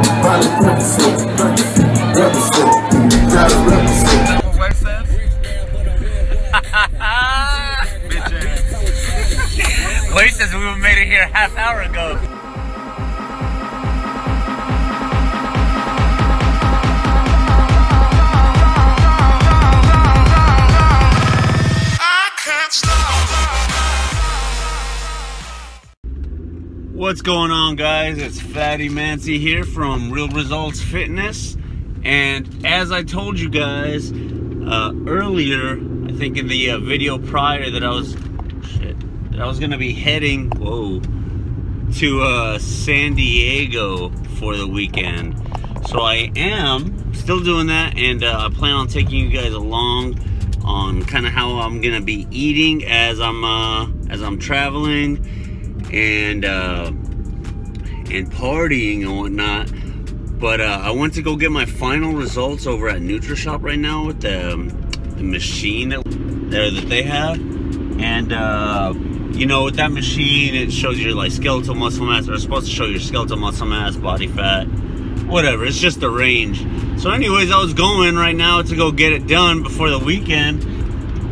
Wade says we made it here a half hour ago. I can't stop. What's going on, guys? It's Fatty Mancy here from Real Results Fitness. And as I told you guys earlier, I think in the video prior that I was gonna be heading to San Diego for the weekend, so I am still doing that, and I plan on taking you guys along on kind of how I'm gonna be eating as I'm traveling and partying and whatnot. But I went to go get my final results over at NutriShop right now with the machine that they have, and you know, with that machine, it shows your like skeletal muscle mass, or it's supposed to show your skeletal muscle mass, body fat, whatever. It's just the range. So anyways, I was going right now to go get it done before the weekend,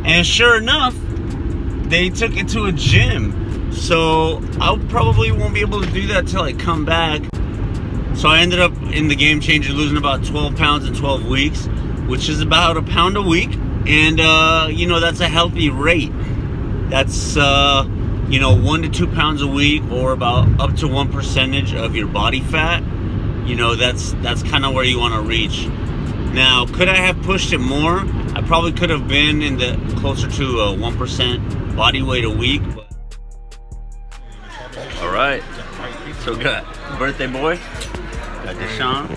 and sure enough, they took it to a gym. So I probably won't be able to do that till I come back. So I ended up in the Game Changer losing about 12 pounds in 12 weeks, which is about a pound a week. And you know, that's a healthy rate. That's, you know, 1 to 2 pounds a week, or about up to 1% of your body fat. You know, that's kind of where you want to reach. Now, could I have pushed it more? I probably could have been in the closer to 1% body weight a week. All right. So got birthday boy. Got Deshaun.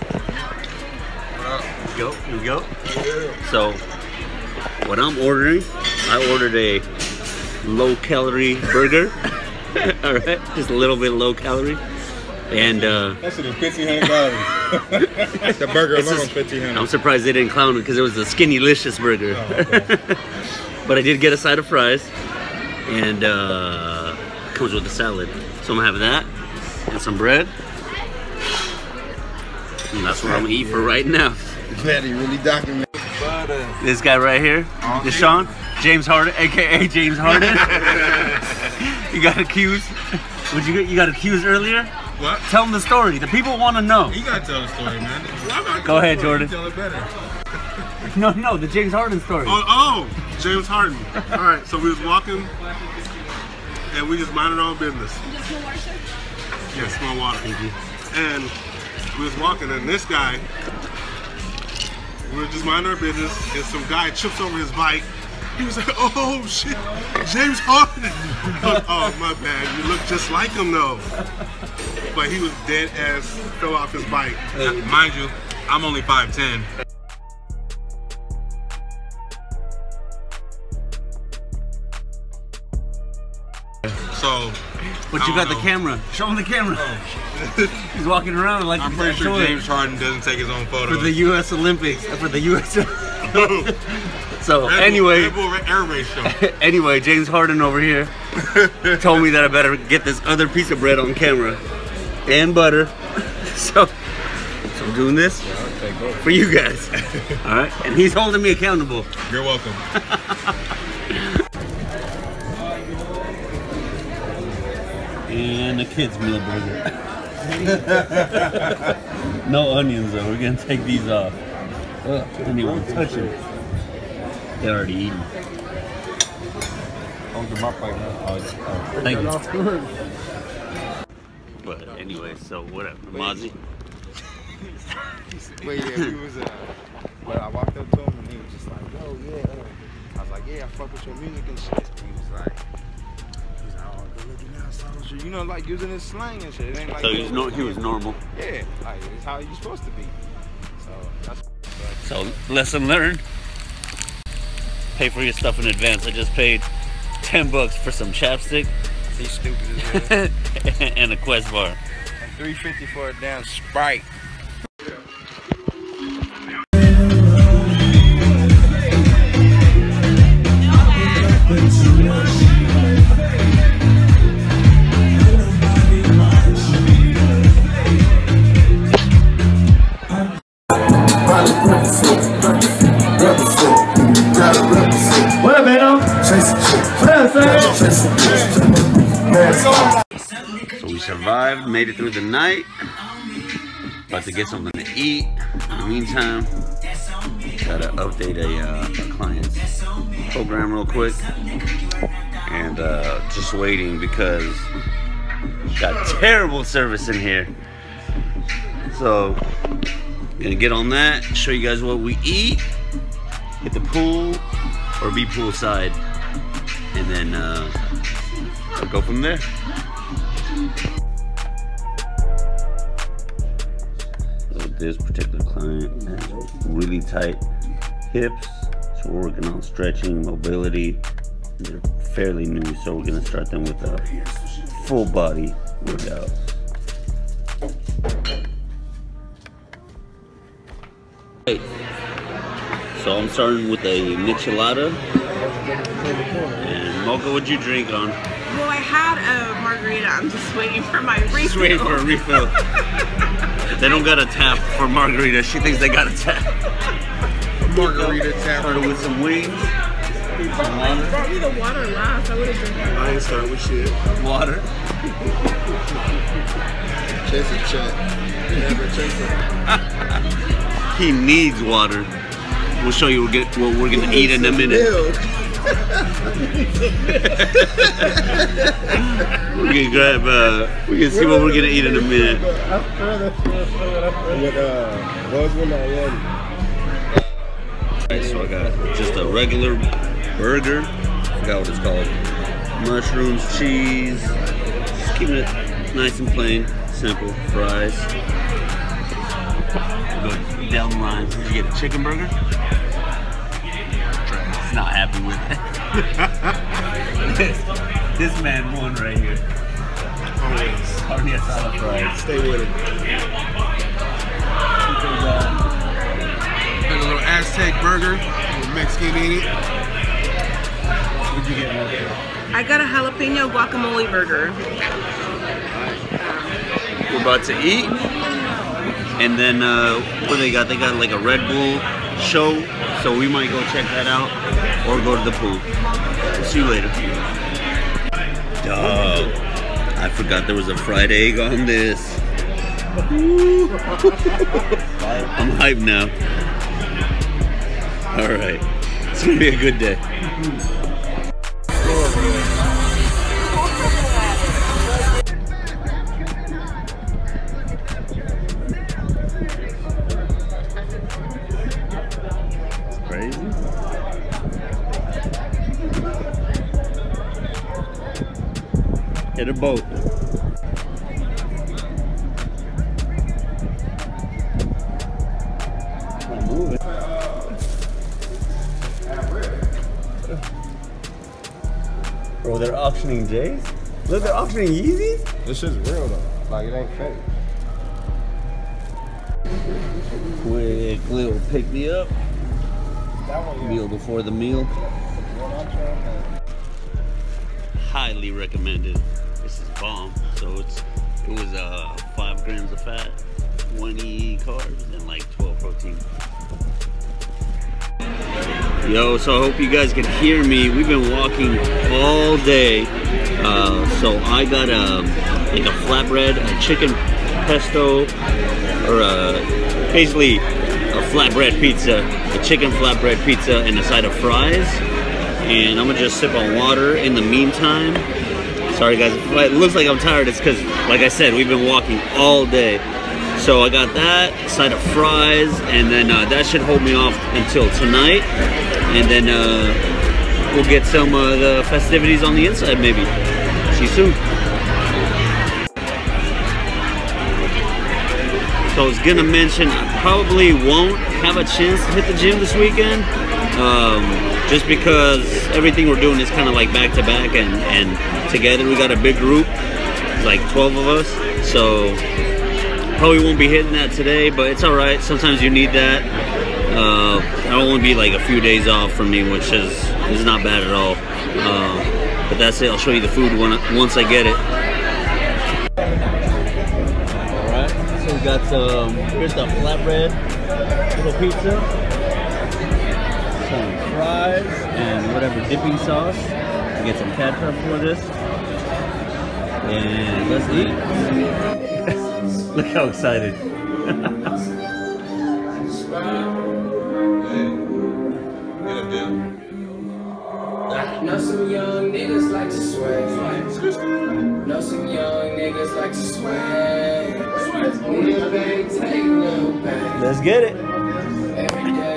Here we go. So what I'm ordering, I ordered a low-calorie burger. All right, just a little bit low-calorie, and that shit is $1,500. The burger alone, $1,500. I'm surprised they didn't clown me because it was a Skinnylicious burger. Oh, okay. But I did get a side of fries, and comes with a salad. So I'm gonna have that and some bread, and that's what I'm gonna eat for right now. Glad he really documented. This guy right here, Deshaun. James Harden, aka James Harden. You got accused. You got accused earlier? What? Tell them the story. The people want to know. You gotta tell the story, man. Go ahead, Jordan. Tell it better. No, the James Harden story. Oh, James Harden. All right, so we was walking, and we just minded our own business. Just more water, sir? Yes, more water. Thank you. And we was walking, and this guy, we were just minding our business, and some guy trips over his bike. He was like, oh shit, James Harden. Oh, my bad, you look just like him though. But he was dead ass, throw off his bike. Mind you, I'm only 5'10". So, but you got the camera. Show him the camera. Oh. He's walking around like I'm pretty sure James Harden doesn't take his own photos. For the U.S. Olympics, for the U.S. So anyway, anyway, James Harden over here told me that I better get this other piece of bread on camera and butter. So I'm doing this for you guys. All right, and he's holding me accountable. You're welcome. And the kids' meal burger. No onions though. We're gonna take these off. Ugh, anyone touch it. They're already eaten. Thank you. But anyway, so what up, Mazi? But yeah, he was, but I walked up to him and he was just like, yo, yeah. I was like, yeah, I fuck with your music and shit. He was like, oh, good looking outside with you. You know, like using his slang and shit. It ain't like so he was normal. Yeah, like it's how you're supposed to be. So that's. So lesson learned. Pay for your stuff in advance. I just paid 10 bucks for some chapstick. He's stupid as hell. And a Quest bar. And $3.50 for a damn Sprite. survived, made it through the night. About to get something to eat. In the meantime, gotta update a client's program real quick. And just waiting because got terrible service in here. So, gonna get on that, show you guys what we eat, hit the pool, or be poolside, and then I'll go from there. So this particular client has really tight hips, so we're working on stretching, mobility. They're fairly new, so we're gonna start them with a full body workout. So I'm starting with a michelada. And Mocha, what'd you drink on? Well, I had a margarita. I'm just waiting for my refill. Just waiting for a refill. They don't got a tap for margarita. She thinks they got a tap. Margarita tap. Started with some wings. You brought me the water last. I would have drank that. I didn't start with shit. Water. Chase it, Chet. Never chase it. He needs water. We'll show you what we're gonna eat in a minute. We're gonna grab. We can see what we're gonna eat in a minute. Alright, so I got just a regular burger. I forgot what it's called. Mushrooms, cheese. Just keeping it nice and plain, simple. Fries. Good. Down the line, did you get a chicken burger? He's not happy with it. this man won right here. Carne asada fries. Stay with it. Got a little Aztec burger with Mexican in it. What'd you get, Mocha? I got a jalapeno guacamole burger. We're about to eat. And then what they got like a Red Bull show, so we might go check that out or go to the pool. We'll see you later. Dog, I forgot there was a fried egg on this. I'm hyped now. All right, it's gonna be a good day. Hit a boat. Move it. Bro, they're auctioning J's? Look, they're auctioning Yeezys? This shit's real though. Like, it ain't fake. Quick little pick me up. Meal before the meal. Highly recommended. This is bomb. So it was 5 grams of fat, 20 carbs, and like 12 protein. Yo, so I hope you guys can hear me. We've been walking all day. So I got like a flatbread, a chicken pesto, or basically a flatbread pizza, a chicken flatbread pizza, and a side of fries. And I'm gonna just sip on water in the meantime. Sorry guys, it looks like I'm tired. It's because, like I said, we've been walking all day. So I got that, side of fries, and then that should hold me off until tonight. And then we'll get some of the festivities on the inside maybe. See you soon. So I was gonna mention, I probably won't have a chance to hit the gym this weekend. Just because everything we're doing is kind of like back to back, and together we got a big group, like 12 of us, so probably won't be hitting that today, but it's all right. Sometimes you need that. I want to be like a few days off for me, which is not bad at all. But that's it. I'll show you the food once I get it. All right, so we got some, here's the flatbread, little pizza, fries, and whatever dipping sauce. We get some ketchup for this. and let's eat. Look how excited. Know some young niggas like to swing. Know some young niggas like to swing. Let's get it.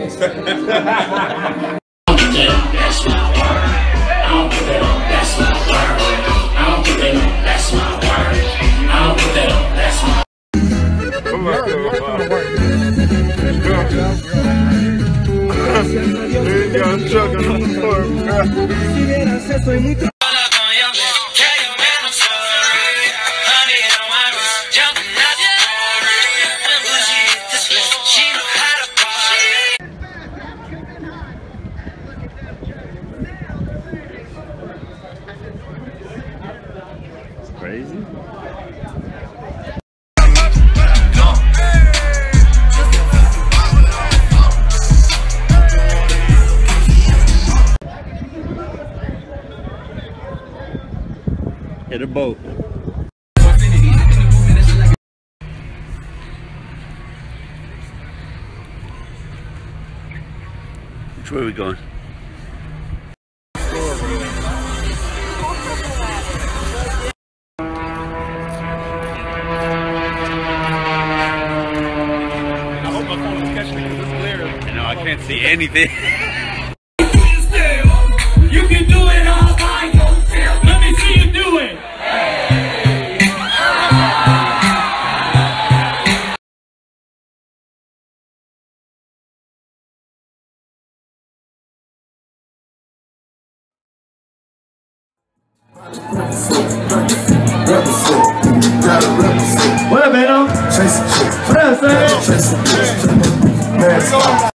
It's crazy. Hit a boat. Which way are we going? I hope my phone will catch me because it's clear. No, I can't see anything. You can do it all by yourself. Let me see you do it.